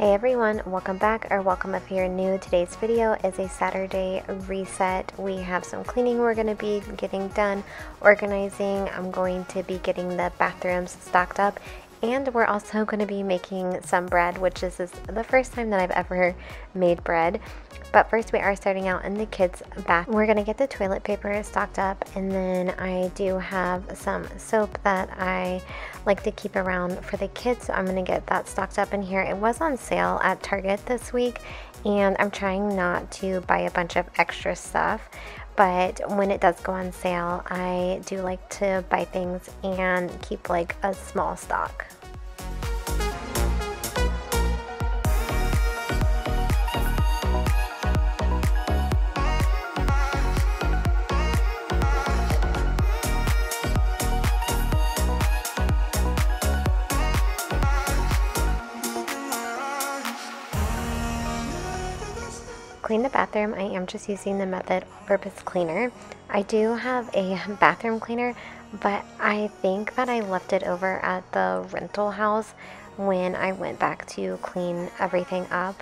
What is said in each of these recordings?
Hey everyone, welcome back or welcome if you're new. Today's video is a Saturday reset. We have some cleaning we're going to be getting done, organizing. I'm going to be getting the bathrooms stocked up, and we're also going to be making some bread, which is the first time that I've ever made bread. But first we are starting out in the kids' bath. We're going to get the toilet paper stocked up, and then I do have some soap that I like to keep around for the kids, so I'm going to get that stocked up in here. It was on sale at Target this week, and I'm trying not to buy a bunch of extra stuff, but when it does go on sale, I do like to buy things and keep like a small stock. Clean the bathroom. I am just using the Method All-Purpose Cleaner. I do have a bathroom cleaner, but I think that I left it over at the rental house when I went back to clean everything up.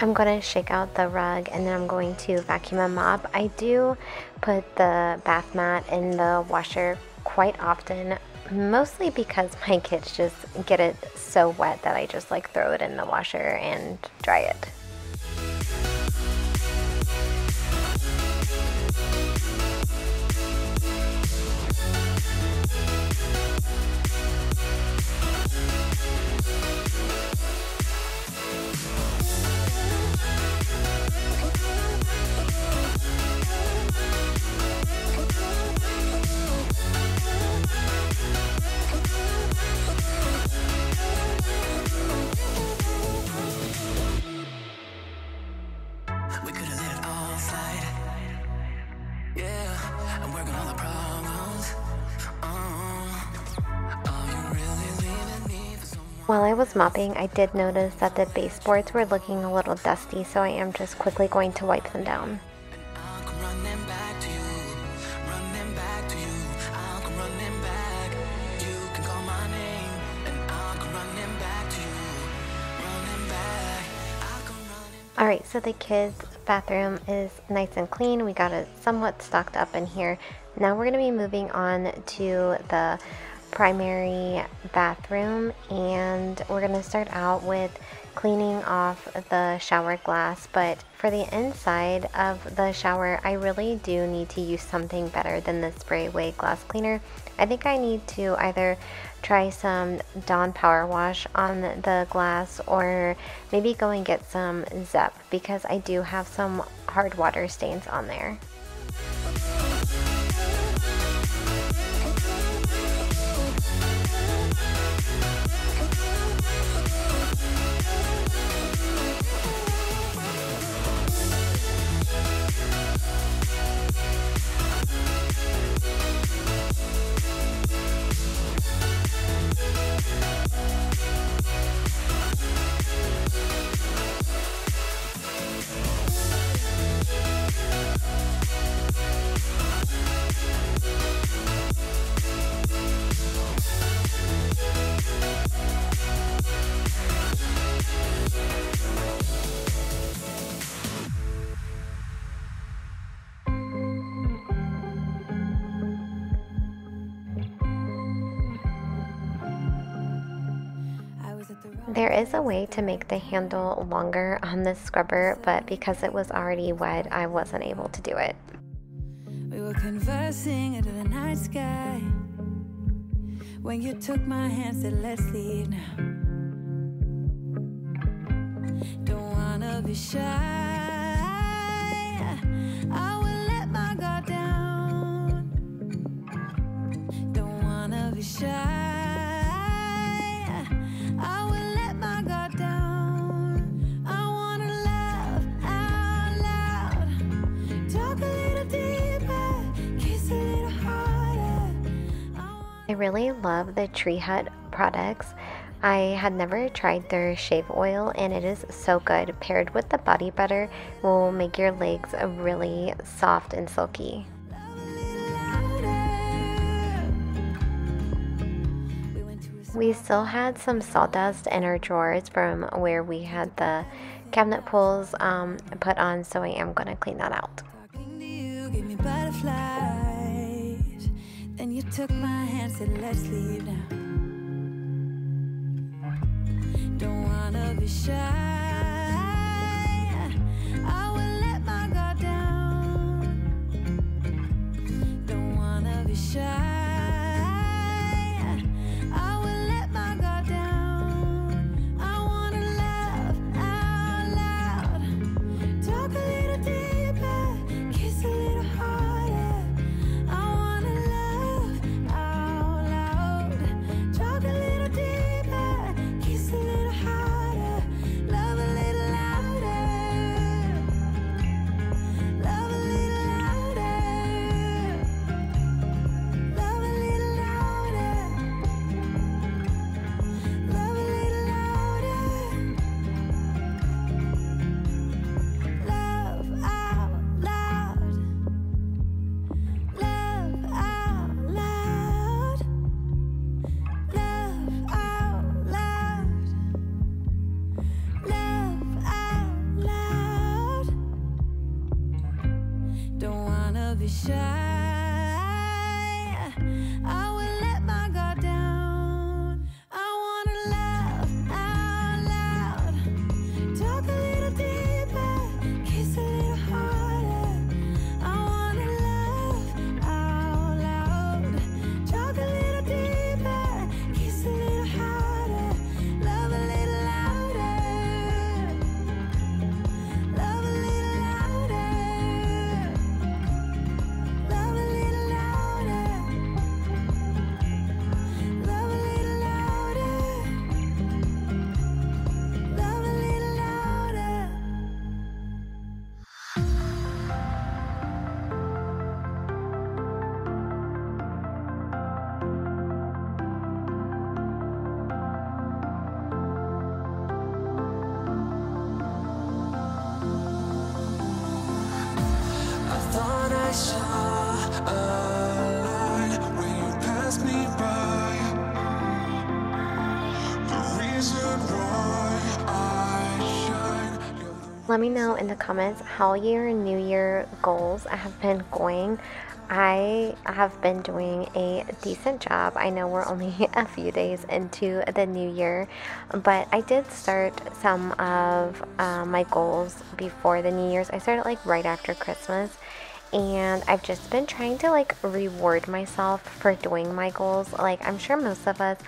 I'm going to shake out the rug, and then I'm going to vacuum and mop. I do put the bath mat in the washer quite often, mostly because my kids just get it so wet that I just like throw it in the washer and dry it. While I was mopping, I did notice that the baseboards were looking a little dusty, so I am just quickly going to wipe them down. Alright, so the kids' bathroom is nice and clean. We got it somewhat stocked up in here. Now we're going to be moving on to the primary bathroom, and we're going to start out with cleaning off the shower glass. But for the inside of the shower, I really do need to use something better than the Sprayway glass cleaner. I think I need to either try some Dawn Power Wash on the glass, or maybe go and get some Zep, because I do have some hard water stains on there. There is a way to make the handle longer on this scrubber, but because it was already wet, I wasn't able to do it. We were conversing under the night sky when you took my hand, said let's leave now. Don't wanna be shy, I will let my guard down. Don't wanna be shy. I really love the Tree Hut products. I had never tried their shave oil, and it is so good. Paired with the body butter, will make your legs really soft and silky. We still had some sawdust in our drawers from where we had the cabinet pulls put on, so I am going to clean that out. You took my hand, said let's leave now. Don't wanna be shy, I will let my guard down. Don't wanna be shy, I will let my guard down. I wanna laugh out loud, talk a little deeper, kiss a little harder. Let me know in the comments how your New Year goals have been going. I have been doing a decent job. I know we're only a few days into the new year, but I did start some of my goals before the New Year's. I started like right after Christmas, and I've just been trying to like reward myself for doing my goals. Like, I'm sure most of us,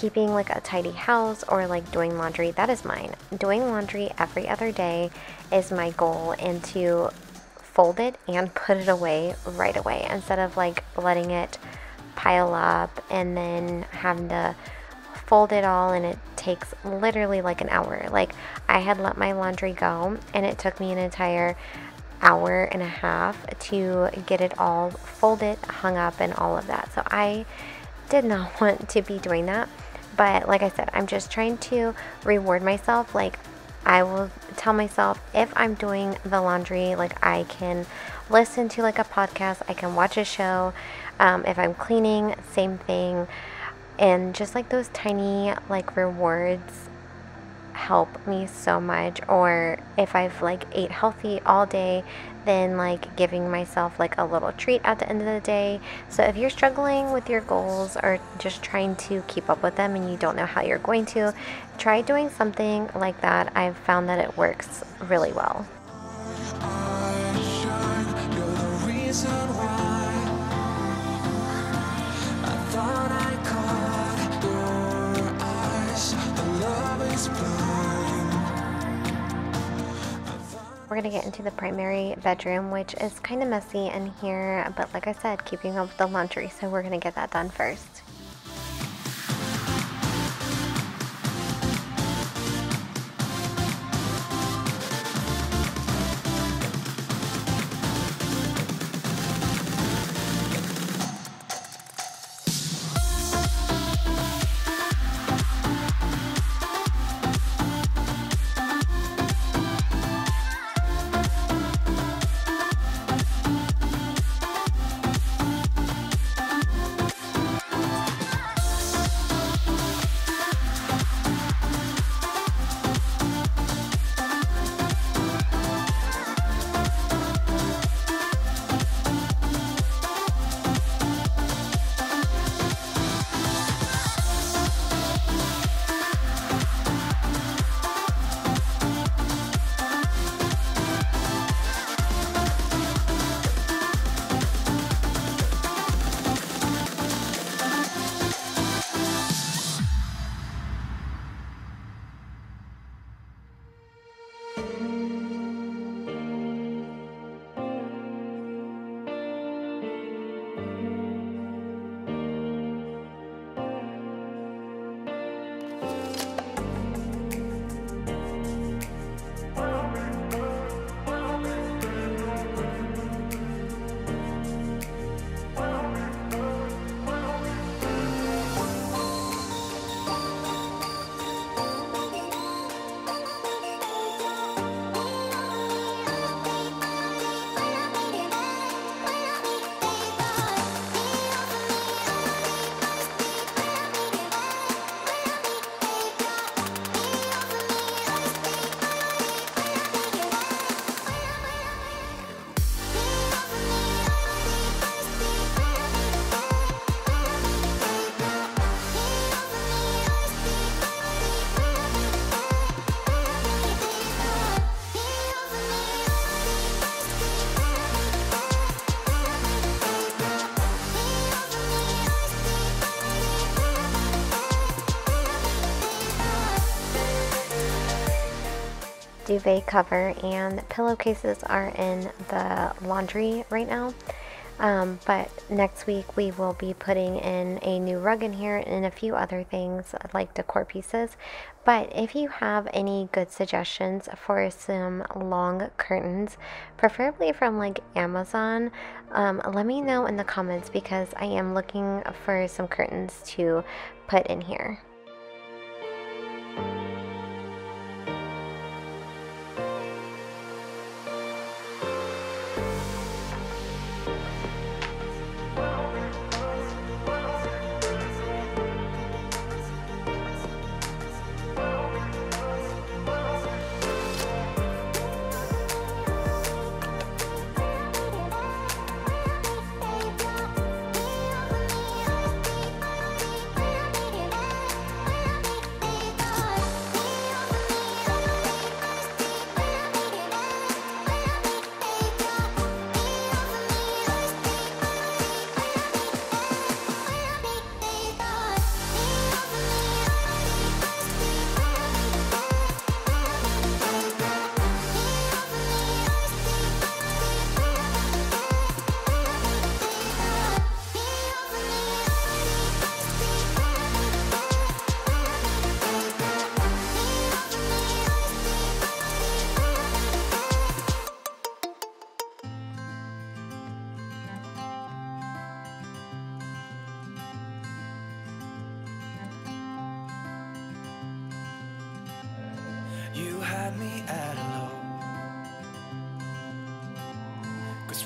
keeping like a tidy house or like doing laundry, that is mine. Doing laundry every other day is my goal, and to fold it and put it away right away instead of like letting it pile up and then having to fold it all, and it takes literally like an hour. Like, I had let my laundry go and it took me an entire hour and a half to get it all folded, hung up, and all of that. So I did not want to be doing that, but like I said, I'm just trying to reward myself. Like, I will tell myself, if I'm doing the laundry, like, I can listen to like a podcast, I can watch a show. If I'm cleaning, same thing. And just like those tiny like rewards help me so much. Or if I've like ate healthy all day, then like giving myself like a little treat at the end of the day. So if you're struggling with your goals or just trying to keep up with them and you don't know how you're going to, try doing something like that. I've found that it works really well. We're gonna get into the primary bedroom, which is kind of messy in here, but like I said, keeping up with the laundry, so we're gonna get that done first. Duvet cover and pillowcases are in the laundry right now, but next week we will be putting in a new rug in here and a few other things like decor pieces. But if you have any good suggestions for some long curtains, preferably from like Amazon, let me know in the comments, because I am looking for some curtains to put in here.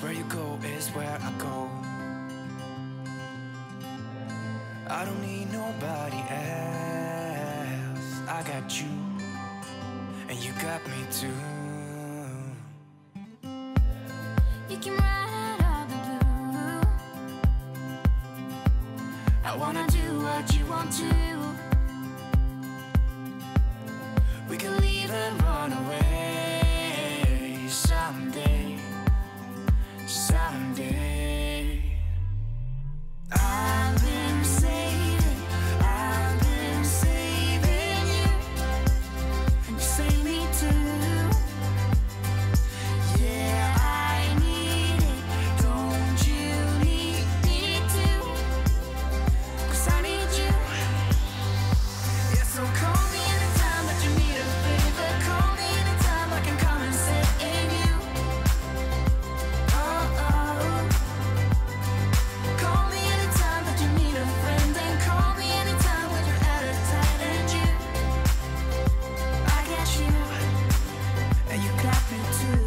Where you go is where I go. I don't need nobody else. I got you. and you got me too. You can ride out all the blue. I wanna do what you want to. We can leave and run away someday, someday. I've been saving, I've been saving you, and you save me too. Yeah, I need it, don't you need me too? 'Cause I need you. Yeah, so call me anytime that you need a favor. Call me anytime I can come and save you. Oh, oh. Call me anytime that you need a friend, and call me anytime when you're out of time. And you, I got you, and you got me too.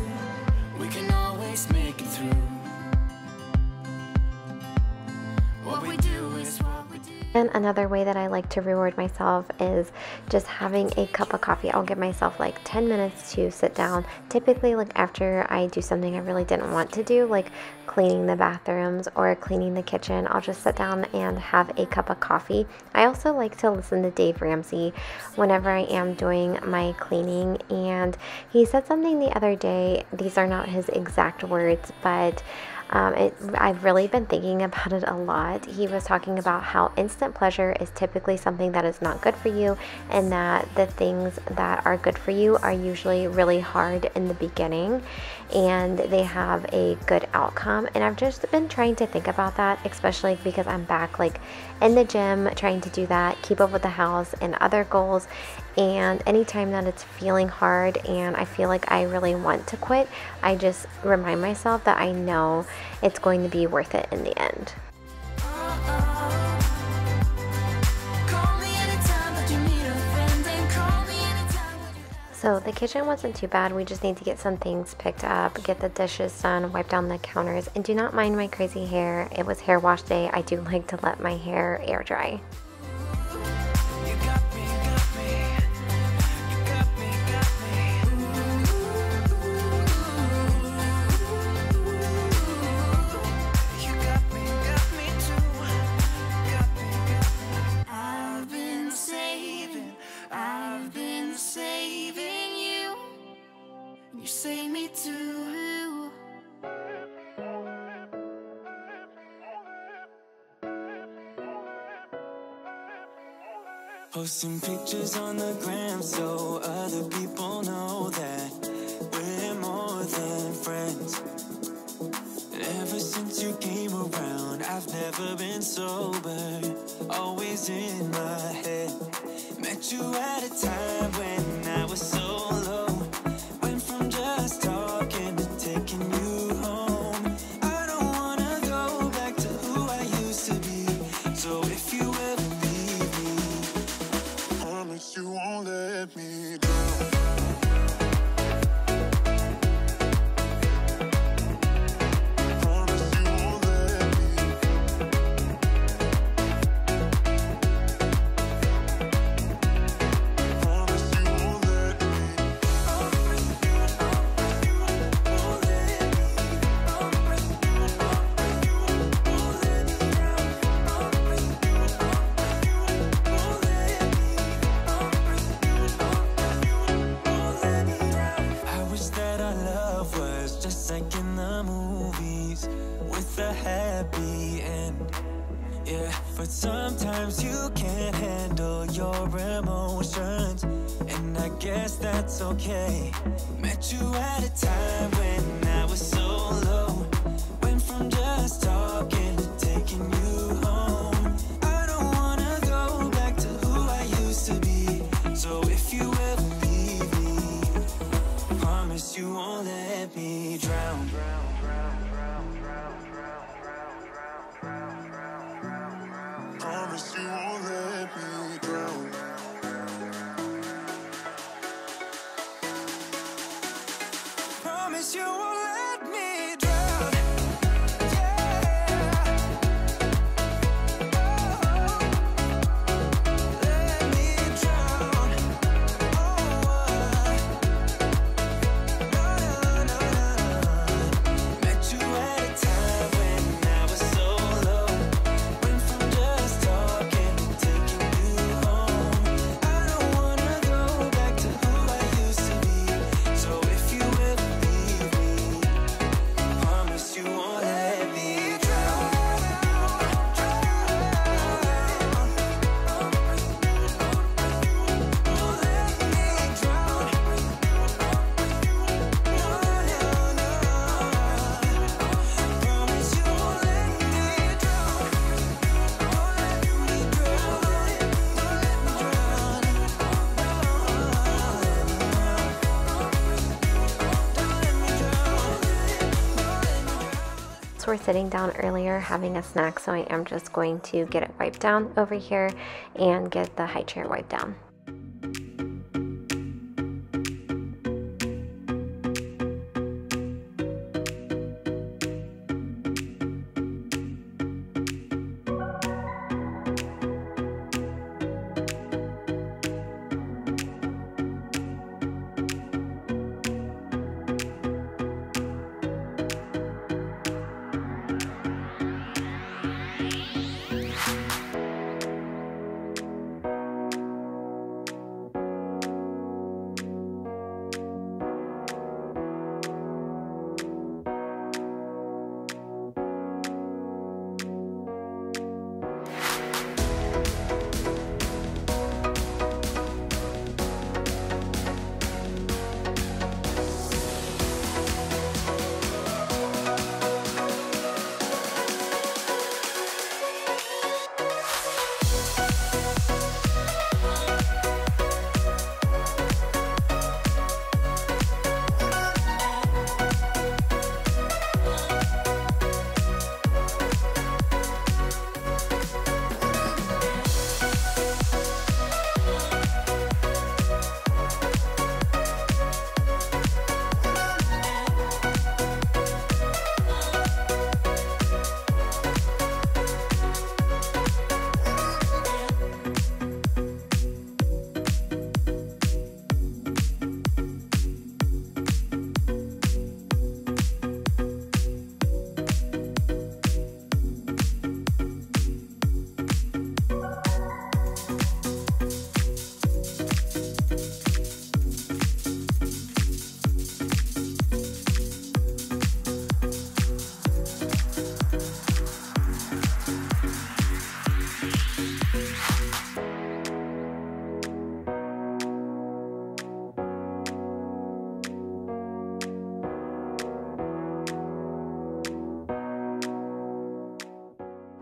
We can always make it through. What we do is what we do. And another way that I like to reward myself is just having a cup of coffee. I'll give myself like 10 minutes to sit down. Typically like after I do something I really didn't want to do, like cleaning the bathrooms or cleaning the kitchen, I'll just sit down and have a cup of coffee. I also like to listen to Dave Ramsey whenever I am doing my cleaning, and he said something the other day. These are not his exact words, but I've really been thinking about it a lot. He was talking about how instant pleasure is typically something that is not good for you, and that the things that are good for you are usually really hard in the beginning and they have a good outcome. And I've just been trying to think about that, especially because I'm back like in the gym trying to do that, keep up with the house and other goals. And anytime that it's feeling hard and I feel like I really want to quit, I just remind myself that I know it's going to be worth it in the end. So the kitchen wasn't too bad. We just need to get some things picked up, get the dishes done, wipe down the counters, and do not mind my crazy hair. It was hair wash day. I do like to let my hair air dry. Posting pictures on the gram so other people know that we're more than friends. Ever since you came around, I've never been sober, always in my head. Met you at a time when I was so low, went from just talking to taking you home. I don't wanna go back to who I used to be, so if you ever you won't let me go. Promise you won't let me go. Promise you won't let me. Promise you won't let me. Promise you won't let me down. Promise you won't let me. I wish that our love was just like in the movies, with a happy end. Yeah, but sometimes you can't handle your emotions, and I guess that's okay. Met you at a time when I was so low, went from just talking to taking you home. I don't wanna go back to who I used to be, so if you ever leave me, promise you won't let me drown. Promise you won't let me drown. Promise you won't let me drown. Yeah. Let me drown. Oh, were sitting down earlier having a snack, so I am just going to get it wiped down over here and get the high chair wiped down.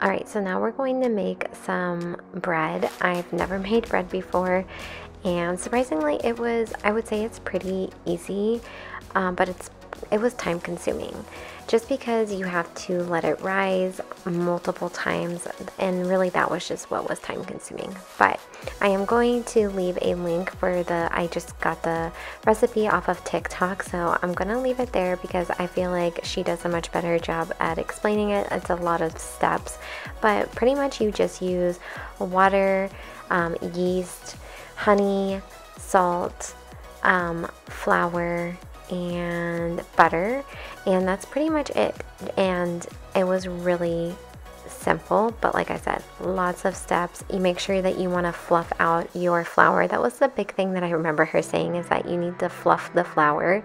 Alright, so now we're going to make some bread. I've never made bread before, and surprisingly it was, I would say it's pretty easy, but it was time consuming. Just because you have to let it rise multiple times, and really that was just what was time consuming. But I am going to leave a link for the, I just got the recipe off of TikTok, so I'm going to leave it there because I feel like she does a much better job at explaining it. It's a lot of steps, but pretty much you just use water, yeast, honey, salt, flour, and butter, and that's pretty much it. And it was really simple, but like I said, lots of steps. You make sure that you want to fluff out your flour. That was the big thing that I remember her saying, is that you need to fluff the flour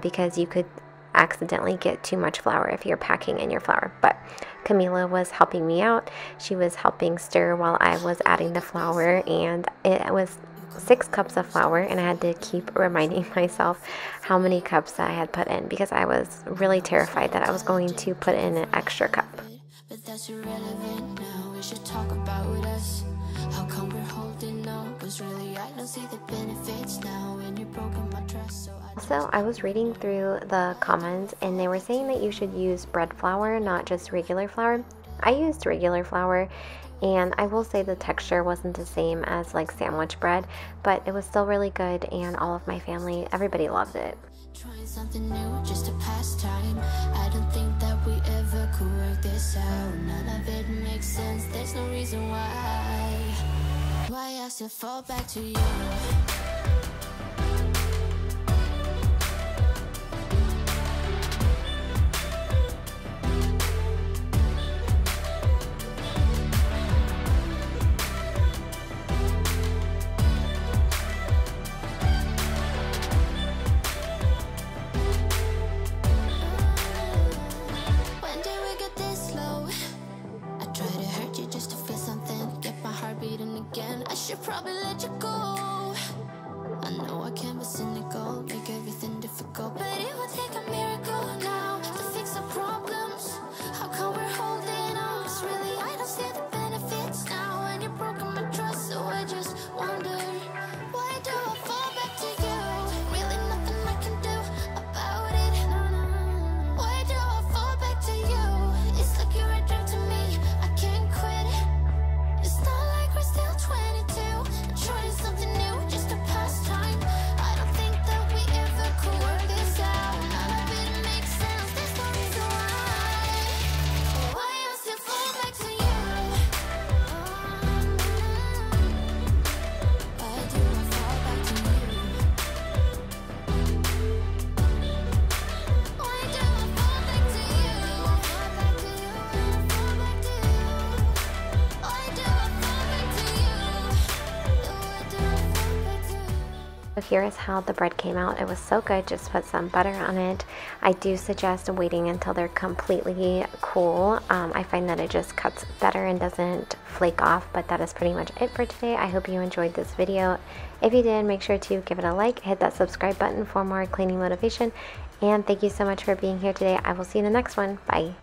because you could accidentally get too much flour if you're packing in your flour. But Camila was helping me out. She was helping stir while I was adding the flour, and it was 6 cups of flour, and I had to keep reminding myself how many cups I had put in because I was really terrified that I was going to put in an extra cup. But that's irrelevant now. We should talk about with us. How come we're holding on? Because really I don't see the benefits now, and you've broken my trust. Also, I was reading through the comments, and they were saying that you should use bread flour, not just regular flour. I used regular flour, and I will say the texture wasn't the same as like sandwich bread, but it was still really good, and all of my family, everybody loved it. Trying something new just to pass time. I don't think that we ever could work this out. None of it makes sense. There's no reason why I should fall back to you. You here is how the bread came out. It was so good. Just put some butter on it. I do suggest waiting until they're completely cool. I find that it just cuts better and doesn't flake off, but that is pretty much it for today. I hope you enjoyed this video. If you did, make sure to give it a like, hit that subscribe button for more cleaning motivation, and thank you so much for being here today. I will see you in the next one. Bye.